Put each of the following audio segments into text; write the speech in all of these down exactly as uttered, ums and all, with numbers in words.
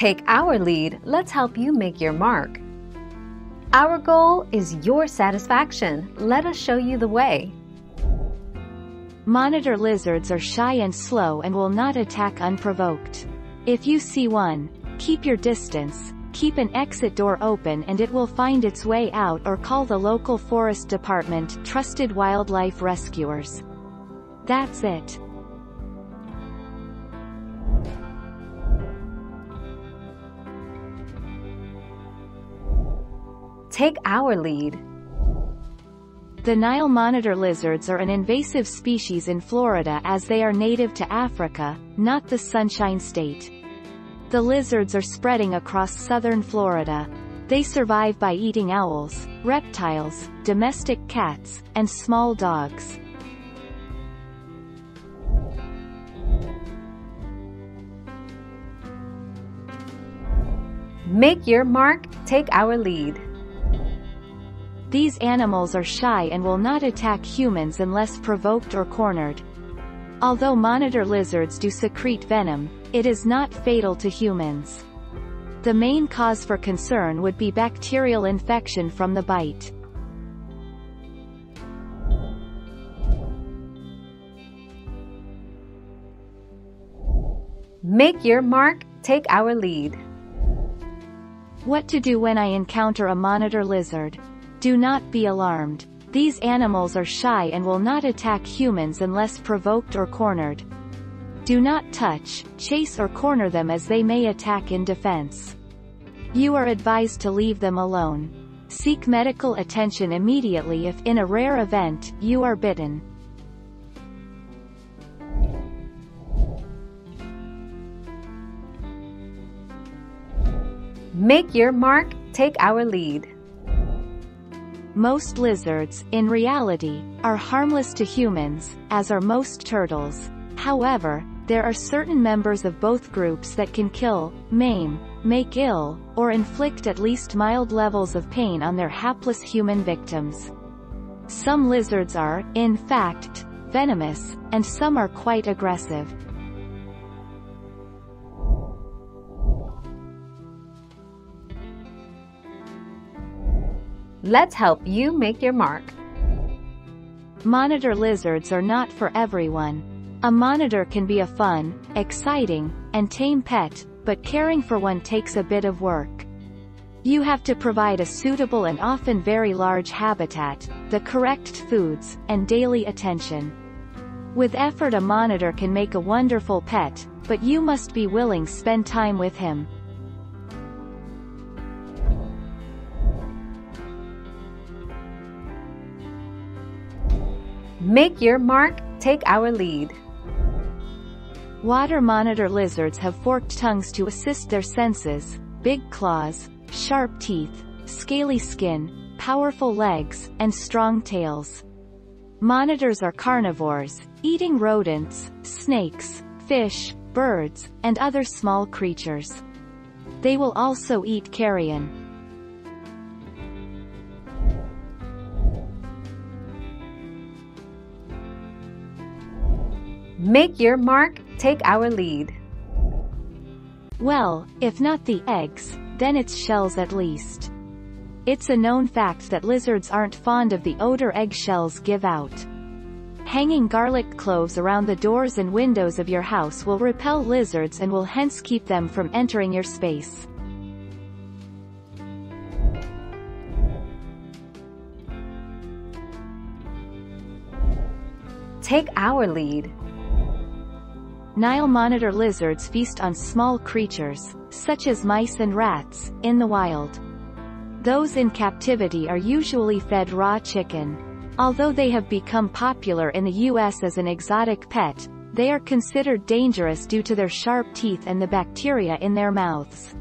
Take our lead, let's help you make your mark. Our goal is your satisfaction. Let us show you the way. Monitor lizards are shy and slow and will not attack unprovoked. If you see one, keep your distance, keep an exit door open and it will find its way out, or call the local forest department trusted wildlife rescuers. That's it. Take our lead. The Nile monitor lizards are an invasive species in Florida as they are native to Africa, not the Sunshine State. The lizards are spreading across southern Florida. They survive by eating owls, reptiles, domestic cats, and small dogs. Make your mark, take our lead. These animals are shy and will not attack humans unless provoked or cornered. Although monitor lizards do secrete venom, it is not fatal to humans. The main cause for concern would be bacterial infection from the bite. Make your mark, take our lead. What to do when I encounter a monitor lizard? Do not be alarmed. These animals are shy and will not attack humans unless provoked or cornered. Do not touch, chase or corner them as they may attack in defense. You are advised to leave them alone. Seek medical attention immediately if in a rare event, you are bitten. Make your mark, take our lead. Most lizards, in reality, are harmless to humans, as are most turtles. However, there are certain members of both groups that can kill, maim, make ill, or inflict at least mild levels of pain on their hapless human victims. Some lizards are, in fact, venomous, and some are quite aggressive. Let's help you make your mark. Monitor lizards are not for everyone. A monitor can be a fun, exciting, and tame pet, but caring for one takes a bit of work. You have to provide a suitable and often very large habitat, the correct foods, and daily attention. With effort, a monitor can make a wonderful pet, but you must be willing to spend time with him. Make your mark, take our lead. Water monitor lizards have forked tongues to assist their senses, big claws, sharp teeth, scaly skin, powerful legs, and strong tails. Monitors are carnivores, eating rodents, snakes, fish, birds, and other small creatures. They will also eat carrion. Make your mark, take our lead. Well, if not the eggs, then its shells at least. It's a known fact that lizards aren't fond of the odor egg shells give out. Hanging garlic cloves around the doors and windows of your house will repel lizards and will hence keep them from entering your space. Take our lead. Nile monitor lizards feast on small creatures, such as mice and rats, in the wild. Those in captivity are usually fed raw chicken. Although they have become popular in the U S as an exotic pet, they are considered dangerous due to their sharp teeth and the bacteria in their mouths.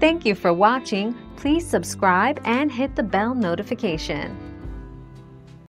Thank you for watching. Please subscribe and hit the bell notification.